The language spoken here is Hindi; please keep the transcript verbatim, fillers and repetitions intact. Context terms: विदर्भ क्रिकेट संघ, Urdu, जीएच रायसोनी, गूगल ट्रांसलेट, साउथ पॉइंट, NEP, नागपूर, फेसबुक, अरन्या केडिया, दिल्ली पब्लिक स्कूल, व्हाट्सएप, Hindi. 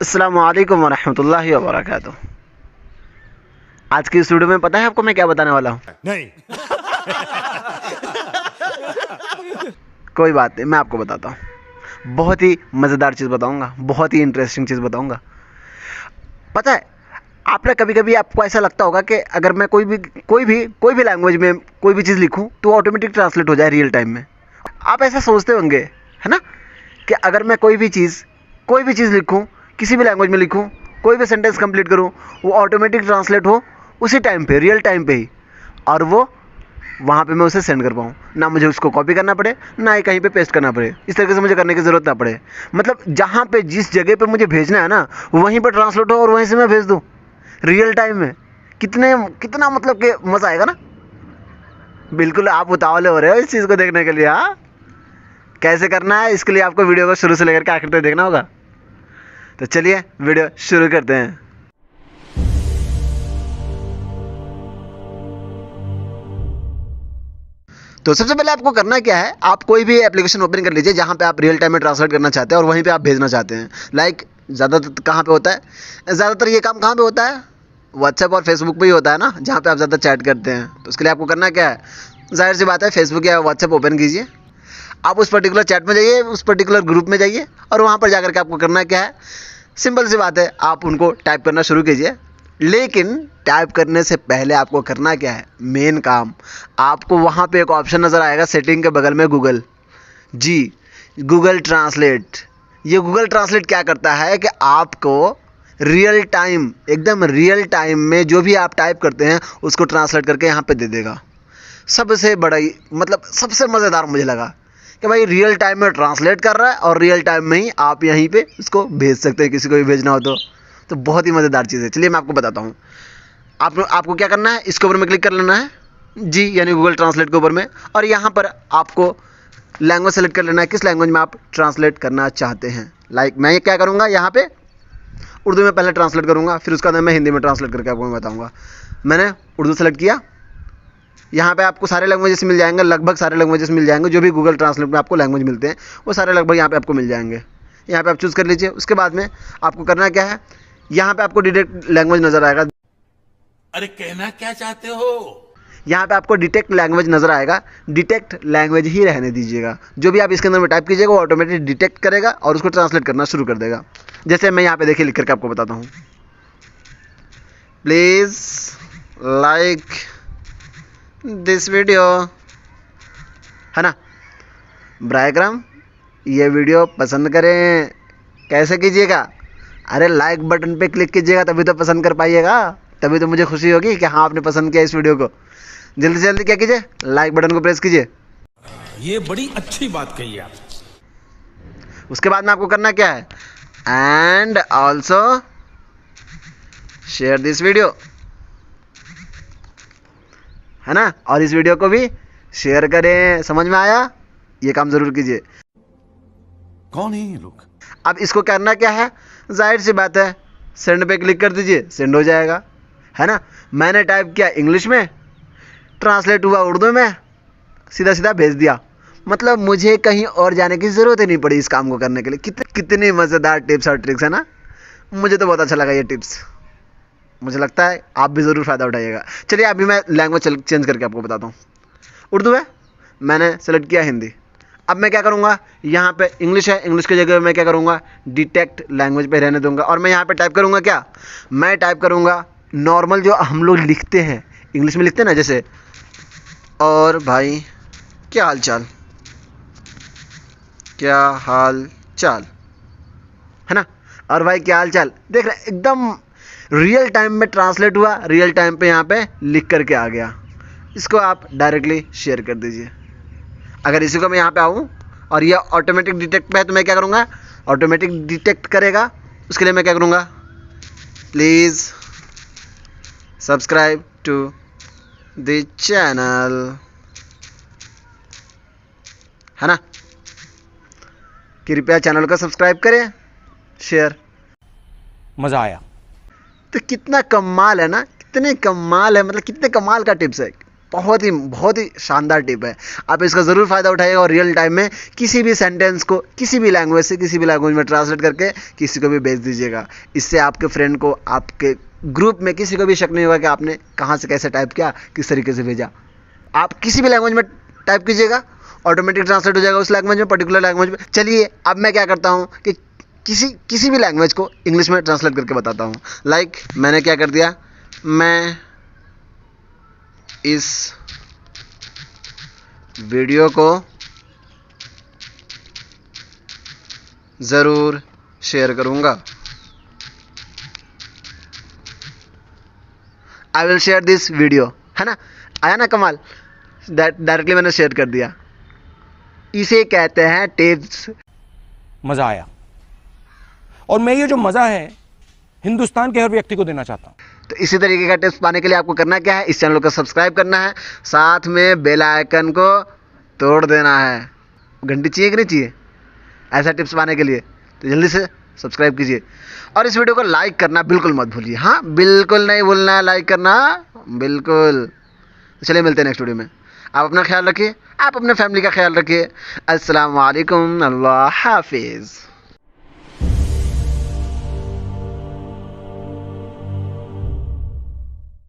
अस्सलामु अलैकुम वरहमतुल्लाहि वबरकातुह। आज की इस वीडियो में पता है आपको मैं क्या बताने वाला हूँ? नहीं कोई बात नहीं, मैं आपको बताता हूँ। बहुत ही मज़ेदार चीज़ बताऊँगा, बहुत ही इंटरेस्टिंग चीज़ बताऊँगा। पता है आपने कभी कभी आपको ऐसा लगता होगा कि अगर मैं कोई भी कोई भी कोई भी लैंग्वेज में कोई भी चीज़ लिखूँ तो ऑटोमेटिक ट्रांसलेट हो जाए रियल टाइम में। आप ऐसा सोचते होंगे है ना, कि अगर मैं कोई भी चीज़ कोई भी चीज़ लिखूँ, किसी भी लैंग्वेज में लिखूँ, कोई भी सेंटेंस कंप्लीट करूँ, वो ऑटोमेटिक ट्रांसलेट हो उसी टाइम पे, रियल टाइम पे ही, और वो वहाँ पे मैं उसे सेंड कर पाऊँ, ना मुझे उसको कॉपी करना पड़े, ना ही कहीं पे पेस्ट करना पड़े। इस तरीके से मुझे करने की ज़रूरत ना पड़े। मतलब जहाँ पे जिस जगह पे मुझे भेजना है ना, वहीं पर ट्रांसलेट हो और वहीं से मैं भेज दूँ रियल टाइम में। कितने कितना मतलब कि मज़ा आएगा ना। बिल्कुल आप उतावले हो रहे हो इस चीज़ को देखने के लिए। हाँ, कैसे करना है इसके लिए आपको वीडियो को शुरू से लेकर के आखिर तक देखना होगा। तो चलिए वीडियो शुरू करते हैं। तो सबसे पहले आपको करना क्या है, आप कोई भी एप्लीकेशन ओपन कर लीजिए जहाँ पे आप रियल टाइम में ट्रांसलेट करना चाहते हैं और वहीं पे आप भेजना चाहते हैं। लाइक ज़्यादातर कहाँ पे होता है, ज़्यादातर ये काम कहाँ पे होता है, व्हाट्सएप और फेसबुक पे ही होता है ना, जहाँ पे आप ज़्यादा चैट करते हैं। तो उसके लिए आपको करना क्या है, जाहिर सी बात है फेसबुक या व्हाट्सएप ओपन कीजिए, आप उस पर्टिकुलर चैट में जाइए, उस पर्टिकुलर ग्रुप में जाइए, और वहाँ पर जाकर के आपको करना क्या है, सिंपल सी बात है, आप उनको टाइप करना शुरू कीजिए। लेकिन टाइप करने से पहले आपको करना क्या है, मेन काम, आपको वहाँ पे एक ऑप्शन नज़र आएगा सेटिंग के बगल में, गूगल, जी गूगल ट्रांसलेट। ये गूगल ट्रांसलेट क्या करता है कि आपको रियल टाइम, एकदम रियल टाइम में जो भी आप टाइप करते हैं उसको ट्रांसलेट करके यहाँ पे दे देगा। सबसे बड़ा मतलब सबसे मज़ेदार मुझे लगा कि भाई रियल टाइम में ट्रांसलेट कर रहा है और रियल टाइम में ही आप यहीं पे इसको भेज सकते हैं, किसी को भी भेजना हो तो तो बहुत ही मज़ेदार चीज़ है। चलिए मैं आपको बताता हूँ। आप, आपको क्या करना है, इसके ऊपर में क्लिक कर लेना है, जी यानी गूगल ट्रांसलेट के ऊपर में, और यहाँ पर आपको लैंग्वेज सेलेक्ट कर लेना है, किस लैंग्वेज में आप ट्रांसलेट करना चाहते हैं। लाइक मैं क्या करूँगा, यहाँ पर उर्दू में पहले ट्रांसलेट करूँगा, फिर उसका मैं हिंदी में ट्रांसलेट करके आपको बताऊँगा। मैंने उर्दू सेलेक्ट किया। यहाँ पे आपको सारे लैंग्वेजेस मिल जाएंगे, लगभग सारे लैंग्वेजेस मिल जाएंगे, जो भी गूगल ट्रांसलेट में आपको लैंग्वेज मिलते हैं वो सारे लगभग यहाँ पे आपको मिल जाएंगे। यहाँ पे आप चूज़ कर लीजिए। उसके बाद में आपको करना क्या है, यहाँ पे आपको डिटेक्ट लैंग्वेज नज़र आएगा। अरे कहना क्या चाहते हो? यहाँ पे आपको डिटेक्ट लैंग्वेज नज़र आएगा, डिटेक्ट लैंग्वेज ही रहने दीजिएगा। जो भी आप इसके अंदर में टाइप कीजिएगा वो ऑटोमेटिक डिटेक्ट करेगा और उसको ट्रांसलेट करना शुरू कर देगा। जैसे मैं यहाँ पे देखिए लिख करके आपको बताता हूँ, प्लीज़ लाइक दिस वीडियो, है ना, बर करम ये वीडियो पसंद करें। कैसे कीजिएगा, अरे लाइक बटन पे क्लिक कीजिएगा, तभी तो पसंद कर पाइएगा, तभी तो मुझे खुशी होगी कि हाँ आपने पसंद किया इस वीडियो को। जल्दी से जल्दी क्या कीजिए, लाइक बटन को प्रेस कीजिए। ये बड़ी अच्छी बात कही आप। उसके बाद में आपको करना क्या है, and also share this video, है ना, और इस वीडियो को भी शेयर करें। समझ में आया? ये काम जरूर कीजिए। कौन है ये लोग? अब इसको करना क्या है, जाहिर सी बात है सेंड पे क्लिक कर दीजिए, सेंड हो जाएगा, है ना। मैंने टाइप किया इंग्लिश में, ट्रांसलेट हुआ उर्दू में, सीधा सीधा भेज दिया। मतलब मुझे कहीं और जाने की ज़रूरत ही नहीं पड़ी इस काम को करने के लिए। कित, कितनी मज़ेदार टिप्स और ट्रिक्स है ना। मुझे तो बहुत अच्छा लगा ये टिप्स, मुझे लगता है आप भी ज़रूर फ़ायदा उठाइएगा। चलिए अभी मैं लैंग्वेज चेंज करके आपको बताता हूँ। उर्दू है, मैंने सेलेक्ट किया हिंदी। अब मैं क्या करूँगा, यहाँ पे इंग्लिश है, इंग्लिश की जगह मैं क्या करूँगा, डिटेक्ट लैंग्वेज पे रहने दूँगा, और मैं यहाँ पे टाइप करूँगा क्या, मैं टाइप करूँगा नॉर्मल जो हम लोग लिखते हैं इंग्लिश में लिखते हैं ना, जैसे और भाई क्या हाल चाल, क्या हाल चाल, है ना, और भाई क्या हाल चाल। देख रहे, एकदम रियल टाइम में ट्रांसलेट हुआ, रियल टाइम पे यहाँ पे लिख करके आ गया। इसको आप डायरेक्टली शेयर कर दीजिए। अगर इसी को मैं यहाँ पे आऊँ और ये ऑटोमेटिक डिटेक्ट पे है, तो मैं क्या करूँगा, ऑटोमेटिक डिटेक्ट करेगा। उसके लिए मैं क्या करूँगा, please subscribe to the channel, है ना, कृपया चैनल को सब्सक्राइब करें, शेयर। मज़ा आया? तो कितना कमाल है ना, कितने कमाल है, मतलब कितने कमाल का टिप्स है। बहुत ही बहुत ही शानदार टिप है। आप इसका ज़रूर फ़ायदा उठाइएगा और रियल टाइम में किसी भी सेंटेंस को किसी भी लैंग्वेज से किसी भी लैंग्वेज में ट्रांसलेट करके किसी को भी भेज दीजिएगा। इससे आपके फ्रेंड को, आपके ग्रुप में किसी को भी शक नहीं होगा कि आपने कहाँ से कैसे टाइप किया, किस तरीके से भेजा। आप किसी भी लैंग्वेज में टाइप कीजिएगा, ऑटोमेटिक ट्रांसलेट हो जाएगा उस लैंग्वेज में, पर्टिकुलर लैंग्वेज में। चलिए अब मैं क्या करता हूँ कि किसी किसी भी लैंग्वेज को इंग्लिश में ट्रांसलेट करके बताता हूँ। लाइक like, मैंने क्या कर दिया, मैं इस वीडियो को ज़रूर शेयर करूँगा। I will share this video, है ना, आया ना कमाल। डायरेक्टली मैंने शेयर कर दिया। इसे कहते हैं टिप्स। मज़ा आया, और मैं ये जो मज़ा है हिंदुस्तान के हर व्यक्ति को देना चाहता हूँ। तो इसी तरीके का टिप्स पाने के लिए आपको करना क्या है, इस चैनल को सब्सक्राइब करना है, साथ में बेल आइकन को तोड़ देना है। घंटी चाहिए कि नहीं चाहिए ऐसा टिप्स पाने के लिए? तो जल्दी से सब्सक्राइब कीजिए और इस वीडियो को लाइक करना बिल्कुल मत भूलिए। हाँ, बिल्कुल नहीं भूलना है लाइक करना, बिल्कुल। चलिए मिलते हैं नेक्स्ट वीडियो में। आप अपना ख्याल रखिए, आप अपने फैमिली का ख्याल रखिए। अस्सलाम वालेकुम, अल्लाह हाफिज़।